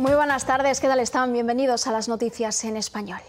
Muy buenas tardes, ¿qué tal están? Bienvenidos a las noticias en español.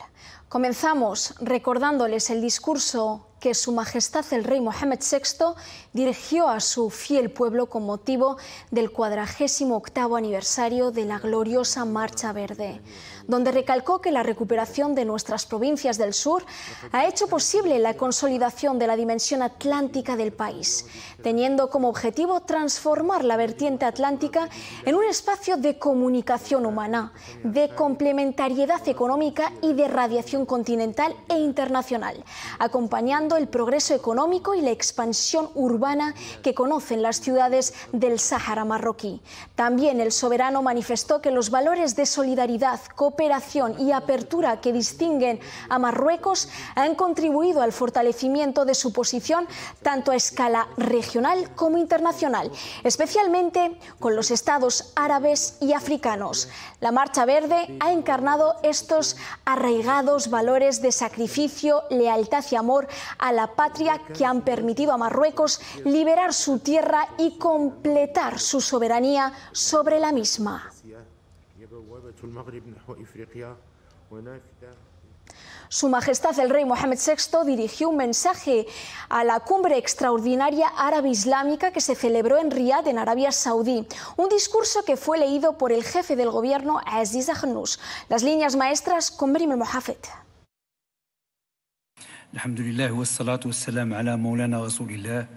Comenzamos recordándoles el discurso que Su Majestad el Rey Mohamed VI dirigió a su fiel pueblo con motivo del 48º aniversario de la gloriosa Marcha Verde, donde recalcó que la recuperación de nuestras provincias del sur ha hecho posible la consolidación de la dimensión atlántica del país, teniendo como objetivo transformar la vertiente atlántica en un espacio de comunicación humana, de complementariedad económica y de radiación continental e internacional, acompañando el progreso económico y la expansión urbana que conocen las ciudades del Sáhara marroquí. También el soberano manifestó que los valores de solidaridad, cooperación y apertura que distinguen a Marruecos han contribuido al fortalecimiento de su posición tanto a escala regional como internacional, especialmente con los estados árabes y africanos. La Marcha Verde ha encarnado estos arraigados valores de sacrificio, lealtad y amor a la patria que han permitido a Marruecos liberar su tierra y completar su soberanía sobre la misma. Su Majestad el Rey Mohamed VI dirigió un mensaje a la Cumbre Extraordinaria Árabe Islámica que se celebró en Riad, en Arabia Saudí. Un discurso que fue leído por el jefe del gobierno, Aziz Akhannouch. Las líneas maestras con Brime al-Mohafed. Alhamdulillah, wassalatu wassalam ala maulana rasulillah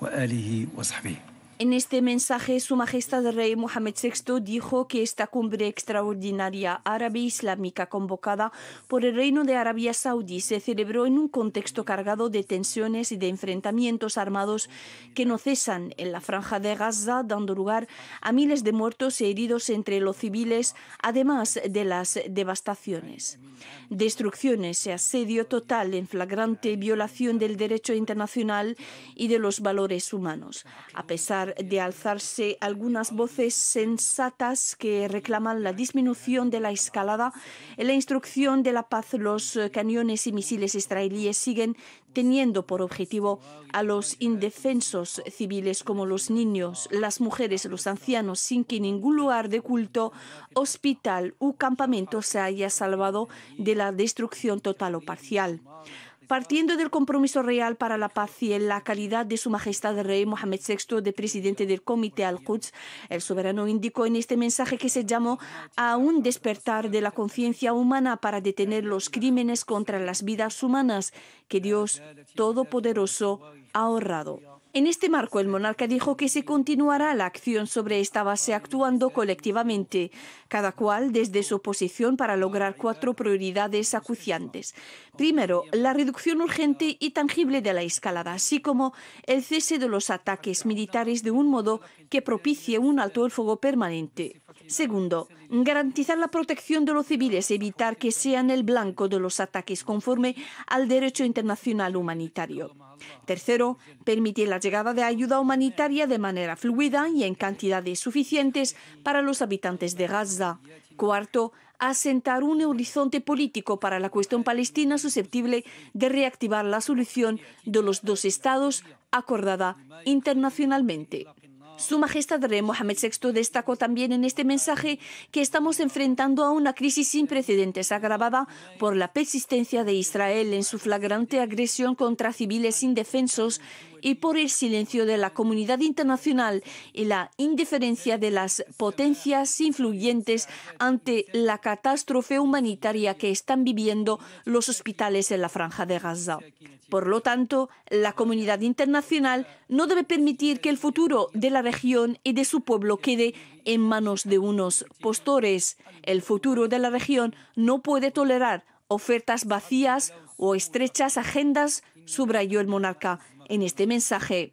wa alihi wa sahbihi. En este mensaje, Su Majestad el Rey Mohamed VI dijo que esta cumbre extraordinaria árabe islámica convocada por el Reino de Arabia Saudí se celebró en un contexto cargado de tensiones y de enfrentamientos armados que no cesan en la franja de Gaza, dando lugar a miles de muertos e heridos entre los civiles, además de las devastaciones, destrucciones y asedio total en flagrante violación del derecho internacional y de los valores humanos. A pesar de alzarse algunas voces sensatas que reclaman la disminución de la escalada en la instrucción de la paz, los cañones y misiles israelíes siguen teniendo por objetivo a los indefensos civiles como los niños, las mujeres, los ancianos, sin que ningún lugar de culto, hospital u campamento se haya salvado de la destrucción total o parcial. Partiendo del compromiso real para la paz y en la calidad de Su Majestad el Rey Mohamed VI de presidente del Comité Al-Quds, el soberano indicó en este mensaje que se llamó a un despertar de la conciencia humana para detener los crímenes contra las vidas humanas que Dios Todopoderoso ha ahorrado. En este marco, el monarca dijo que se continuará la acción sobre esta base actuando colectivamente, cada cual desde su posición para lograr cuatro prioridades acuciantes. Primero, la reducción urgente y tangible de la escalada, así como el cese de los ataques militares de un modo que propicie un alto el fuego permanente. Segundo, garantizar la protección de los civiles, evitar que sean el blanco de los ataques conforme al derecho internacional humanitario. Tercero, permitir la llegada de ayuda humanitaria de manera fluida y en cantidades suficientes para los habitantes de Gaza. Cuarto, asentar un horizonte político para la cuestión palestina susceptible de reactivar la solución de los dos estados acordada internacionalmente. Su Majestad el Rey Mohamed VI destacó también en este mensaje que estamos enfrentando a una crisis sin precedentes agravada por la persistencia de Israel en su flagrante agresión contra civiles indefensos y por el silencio de la comunidad internacional y la indiferencia de las potencias influyentes ante la catástrofe humanitaria que están viviendo los hospitales en la Franja de Gaza. Por lo tanto, la comunidad internacional no debe permitir que el futuro de la región y de su pueblo quede en manos de unos postores. El futuro de la región no puede tolerar ofertas vacías o estrechas agendas, subrayó el monarca en este mensaje.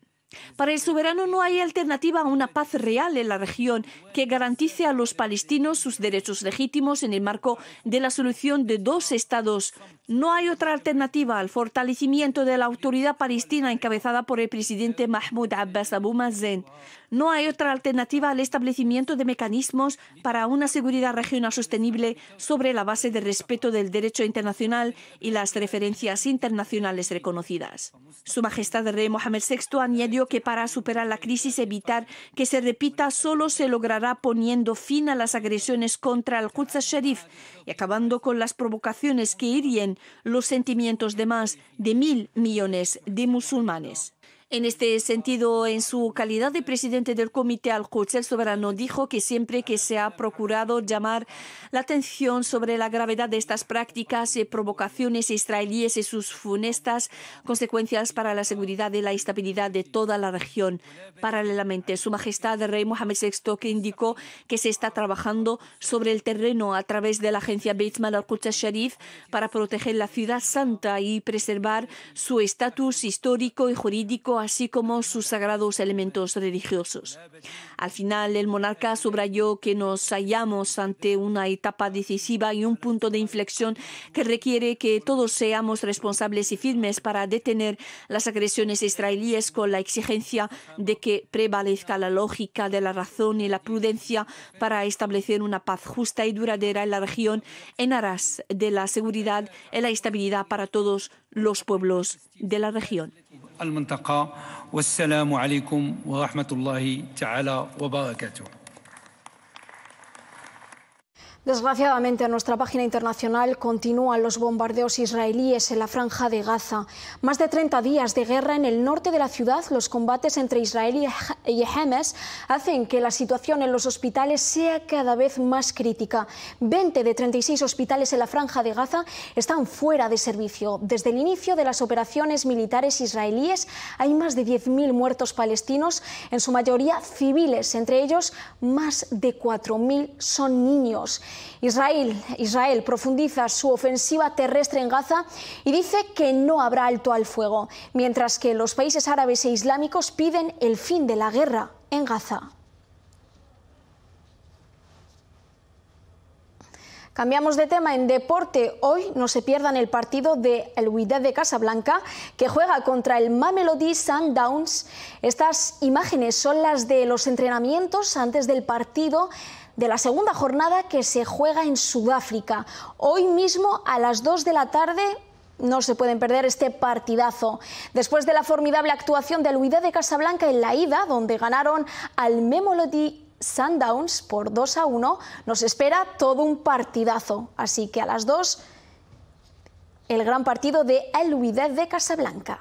Para el soberano no hay alternativa a una paz real en la región que garantice a los palestinos sus derechos legítimos en el marco de la solución de dos estados. No hay otra alternativa al fortalecimiento de la autoridad palestina encabezada por el presidente Mahmoud Abbas Abou Mazen. No hay otra alternativa al establecimiento de mecanismos para una seguridad regional sostenible sobre la base del respeto del derecho internacional y las referencias internacionales reconocidas. Su Majestad el Rey Mohamed VI añadió que para superar la crisis, evitar que se repita, solo se logrará poniendo fin a las agresiones contra el Kutsar Sharif y acabando con las provocaciones que hirien los sentimientos de más de 1.000 millones de musulmanes. En este sentido, en su calidad de presidente del Comité Al-Quds, el soberano dijo que siempre que se ha procurado llamar la atención sobre la gravedad de estas prácticas y provocaciones israelíes y sus funestas consecuencias para la seguridad y la estabilidad de toda la región. Paralelamente, Su Majestad el Rey Mohamed VI, que indicó que se está trabajando sobre el terreno a través de la agencia Bait Maal Al-Quds al-Sharif para proteger la ciudad santa y preservar su estatus histórico y jurídico, así como sus sagrados elementos religiosos. Al final, el monarca subrayó que nos hallamos ante una etapa decisiva y un punto de inflexión que requiere que todos seamos responsables y firmes para detener las agresiones israelíes, con la exigencia de que prevalezca la lógica de la razón y la prudencia para establecer una paz justa y duradera en la región en aras de la seguridad y la estabilidad para todos los pueblos de la región. المنطقة والسلام عليكم ورحمة الله تعالى وبركاته. Desgraciadamente, en nuestra página internacional continúan los bombardeos israelíes en la Franja de Gaza. Más de 30 días de guerra en el norte de la ciudad, los combates entre Israel y Hamas hacen que la situación en los hospitales sea cada vez más crítica. 20 de 36 hospitales en la Franja de Gaza están fuera de servicio. Desde el inicio de las operaciones militares israelíes hay más de 10.000 muertos palestinos, en su mayoría civiles, entre ellos más de 4.000 son niños. Israel profundiza su ofensiva terrestre en Gaza y dice que no habrá alto al fuego, mientras que los países árabes e islámicos piden el fin de la guerra en Gaza. Cambiamos de tema. En deporte, hoy no se pierdan el partido de Wydad de Casablanca, que juega contra el Mamelodi Sundowns. Estas imágenes son las de los entrenamientos antes del partido de la segunda jornada que se juega en Sudáfrica. Hoy mismo a las 2 de la tarde no se pueden perder este partidazo. Después de la formidable actuación del Wydad de Casablanca en la ida, donde ganaron al Mamelodi Sundowns por 2-1, nos espera todo un partidazo. Así que a las 2, el gran partido de Al-Wydad de Casablanca.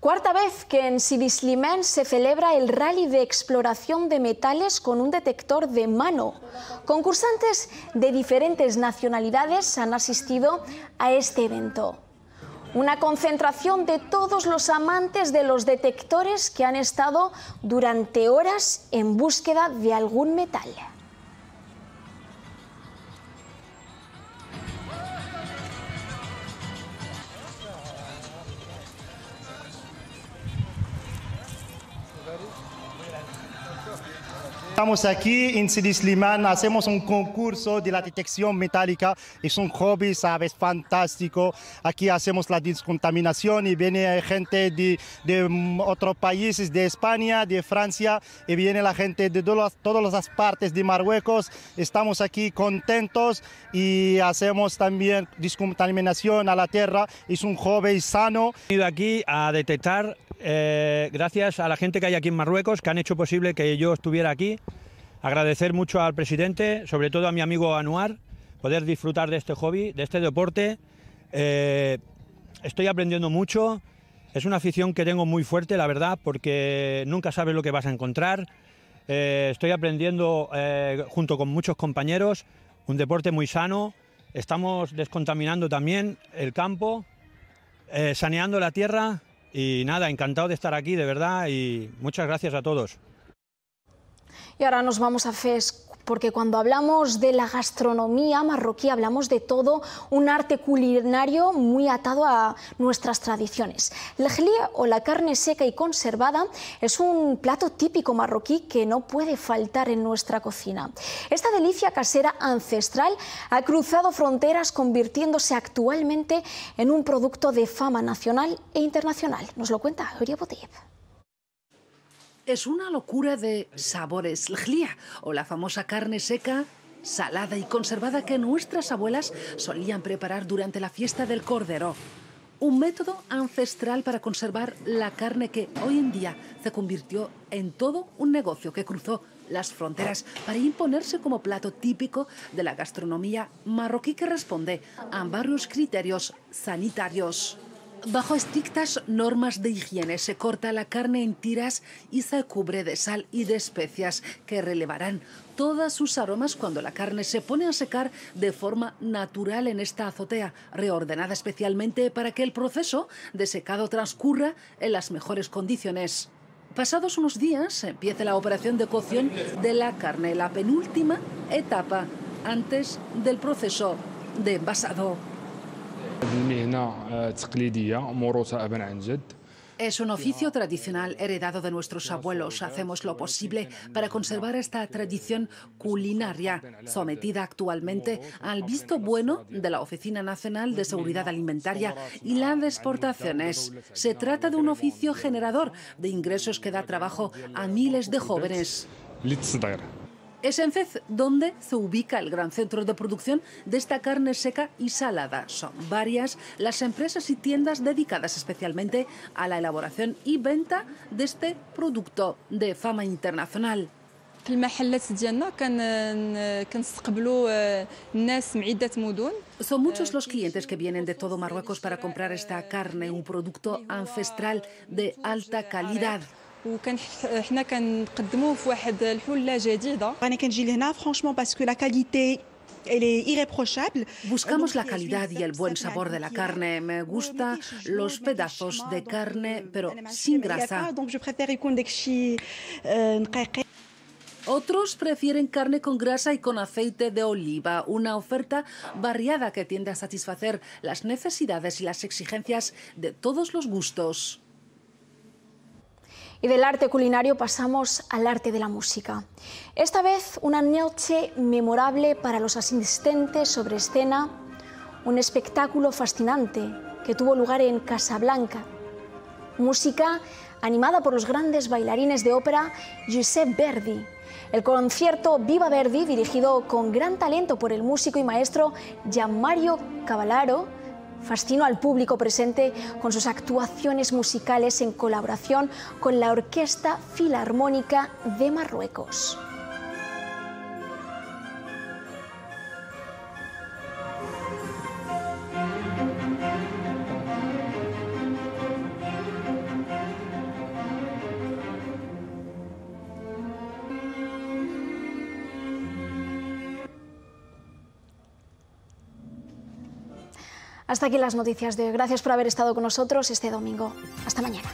Cuarta vez que en Sidi Slimane se celebra el rally de exploración de metales con un detector de mano. Concursantes de diferentes nacionalidades han asistido a este evento. Una concentración de todos los amantes de los detectores que han estado durante horas en búsqueda de algún metal. Estamos aquí en Sidi Slimane, hacemos un concurso de la detección metálica. Es un hobby, sabes, fantástico. Aquí hacemos la descontaminación y viene gente de otros países, de España, de Francia, y viene la gente de todas las partes de Marruecos. Estamos aquí contentos y hacemos también descontaminación a la tierra. Es un hobby sano. He venido aquí a detectar, gracias a la gente que hay aquí en Marruecos, que han hecho posible que yo estuviera aquí. Agradecer mucho al presidente, sobre todo a mi amigo Anuar, poder disfrutar de este hobby, de este deporte. Estoy aprendiendo mucho. Es una afición que tengo muy fuerte, la verdad, porque nunca sabes lo que vas a encontrar. Estoy aprendiendo junto con muchos compañeros, un deporte muy sano. Estamos descontaminando también el campo, saneando la tierra. Y nada, encantado de estar aquí, de verdad, y muchas gracias a todos. Y ahora nos vamos a Fez porque cuando hablamos de la gastronomía marroquí hablamos de todo un arte culinario muy atado a nuestras tradiciones. El jlia, o la carne seca y conservada, es un plato típico marroquí que no puede faltar en nuestra cocina. Esta delicia casera ancestral ha cruzado fronteras, convirtiéndose actualmente en un producto de fama nacional e internacional. Nos lo cuenta Auría Boutí. Es una locura de sabores. El jlia, o la famosa carne seca, salada y conservada, que nuestras abuelas solían preparar durante la fiesta del Cordero. Un método ancestral para conservar la carne que hoy en día se convirtió en todo un negocio que cruzó las fronteras para imponerse como plato típico de la gastronomía marroquí, que responde a varios criterios sanitarios. Bajo estrictas normas de higiene se corta la carne en tiras y se cubre de sal y de especias que relevarán todos sus aromas cuando la carne se pone a secar de forma natural en esta azotea, reordenada especialmente para que el proceso de secado transcurra en las mejores condiciones. Pasados unos días empieza la operación de cocción de la carne, la penúltima etapa antes del proceso de envasado. Es un oficio tradicional heredado de nuestros abuelos. Hacemos lo posible para conservar esta tradición culinaria, sometida actualmente al visto bueno de la Oficina Nacional de Seguridad Alimentaria y la de Exportaciones. Se trata de un oficio generador de ingresos que da trabajo a miles de jóvenes. Es en Fez donde se ubica el gran centro de producción de esta carne seca y salada. Son varias las empresas y tiendas dedicadas especialmente a la elaboración y venta de este producto de fama internacional. Son muchos los clientes que vienen de todo Marruecos para comprar esta carne, un producto ancestral de alta calidad. Buscamos la calidad y el buen sabor de la carne. Me gustan los pedazos de carne, pero sin grasa. Otros prefieren carne con grasa y con aceite de oliva, una oferta variada que tiende a satisfacer las necesidades y las exigencias de todos los gustos. Y del arte culinario pasamos al arte de la música. Esta vez una noche memorable para los asistentes sobre escena, un espectáculo fascinante que tuvo lugar en Casablanca. Música animada por los grandes bailarines de ópera Giuseppe Verdi. El concierto Viva Verdi, dirigido con gran talento por el músico y maestro Gian Mario Cavallaro, fascinó al público presente con sus actuaciones musicales en colaboración con la Orquesta Filarmónica de Marruecos. Hasta aquí las noticias de hoy. Gracias por haber estado con nosotros este domingo. Hasta mañana.